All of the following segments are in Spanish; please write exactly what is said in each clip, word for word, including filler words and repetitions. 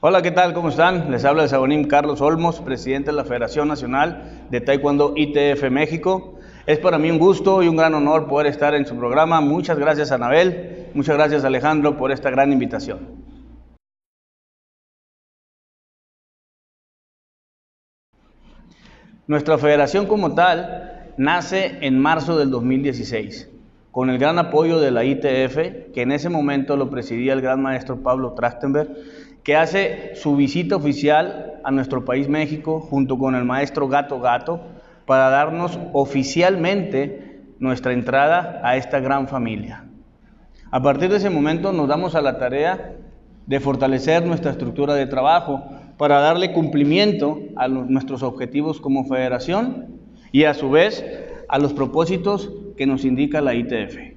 Hola, ¿qué tal? ¿Cómo están? Les habla el Sabonim Carlos Olmos, presidente de la Federación Nacional de Taekwondo I T F México. Es para mí un gusto y un gran honor poder estar en su programa. Muchas gracias, Anabel. Muchas gracias, Alejandro, por esta gran invitación. Nuestra federación como tal nace en marzo del dos mil dieciséis, con el gran apoyo de la I T F, que en ese momento lo presidía el gran maestro Pablo Trachtenberg, que hace su visita oficial a nuestro país México junto con el maestro Gato Gato para darnos oficialmente nuestra entrada a esta gran familia. A partir de ese momento nos damos a la tarea de fortalecer nuestra estructura de trabajo para darle cumplimiento a los, nuestros objetivos como federación y a su vez a los propósitos que nos indica la I T F.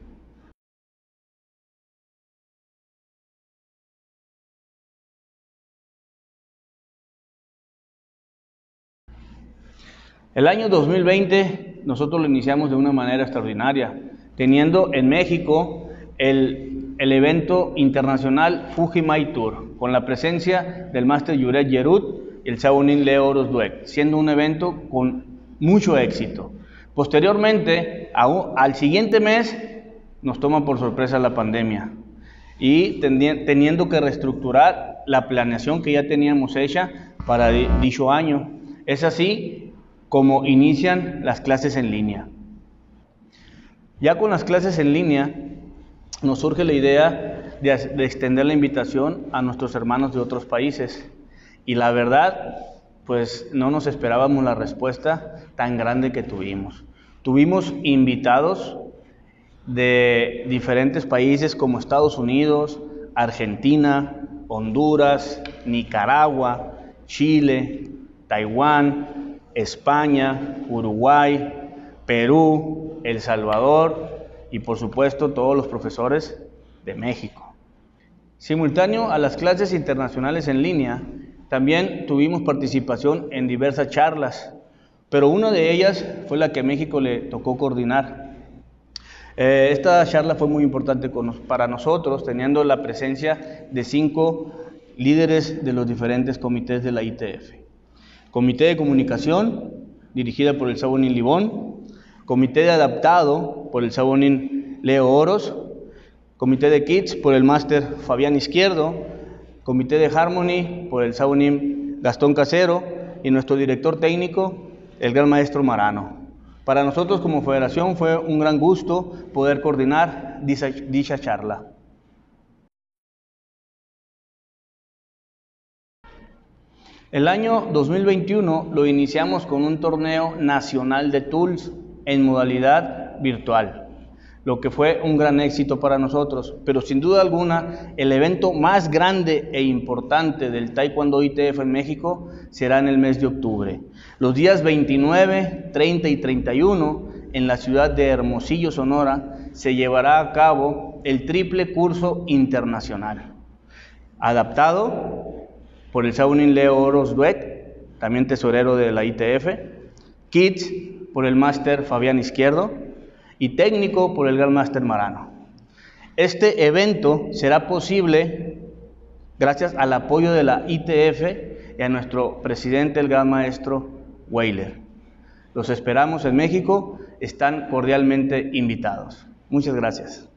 El año dos mil veinte nosotros lo iniciamos de una manera extraordinaria, teniendo en México el, el evento internacional Fujimái Tour, con la presencia del máster Yuret Gerud y el sabonín Leo Orozduek, siendo un evento con mucho éxito. Posteriormente, a, al siguiente mes, nos toma por sorpresa la pandemia y teniendo que reestructurar la planeación que ya teníamos hecha para dicho año. Es así como inician las clases en línea. Ya con las clases en línea nos surge la idea de, de extender la invitación a nuestros hermanos de otros países y la verdad pues no nos esperábamos la respuesta tan grande que tuvimos. Tuvimos invitados de diferentes países como Estados Unidos, Argentina, Honduras, Nicaragua, Chile, Taiwán, España, Uruguay, Perú, El Salvador y por supuesto todos los profesores de México. Simultáneo a las clases internacionales en línea, también tuvimos participación en diversas charlas, pero una de ellas fue la que a México le tocó coordinar. Eh, esta charla fue muy importante con, para nosotros, teniendo la presencia de cinco líderes de los diferentes comités de la I T F. Comité de Comunicación, dirigida por el sabonín Libón, Comité de Adaptado, por el sabonín Leo Oros, Comité de Kids, por el máster Fabián Izquierdo, Comité de Harmony, por el sabonín Gastón Casero, y nuestro director técnico, el gran maestro Marano. Para nosotros como federación fue un gran gusto poder coordinar dicha, dicha charla. El año dos mil veintiuno lo iniciamos con un torneo nacional de tools en modalidad virtual, lo que fue un gran éxito para nosotros, pero sin duda alguna el evento más grande e importante del Taekwondo I T F en México será en el mes de octubre, los días veintinueve, treinta y treinta y uno en la ciudad de Hermosillo, Sonora, se llevará a cabo el triple curso internacional, adaptado por el sabonín Leo Orozduek, también tesorero de la I T F, Kids por el máster Fabián Izquierdo y técnico por el gran máster Marano. Este evento será posible gracias al apoyo de la I T F y a nuestro presidente, el gran maestro Weiler. Los esperamos en México, están cordialmente invitados. Muchas gracias.